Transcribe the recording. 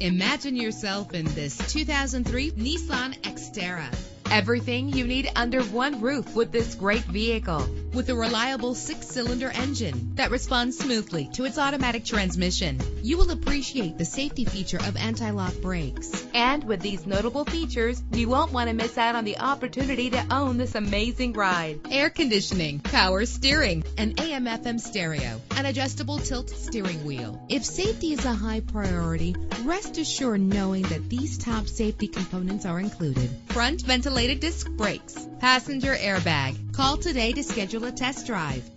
Imagine yourself in this 2003 Nissan Xterra. Everything you need under one roof with this great vehicle. With a reliable 6-cylinder engine that responds smoothly to its automatic transmission, you will appreciate the safety feature of anti-lock brakes. And with these notable features, you won't want to miss out on the opportunity to own this amazing ride. Air conditioning, power steering, an AM/FM stereo, an adjustable tilt steering wheel. If safety is a high priority, rest assured knowing that these top safety components are included. Front ventilated disc brakes, passenger airbag. Call today to schedule a test drive.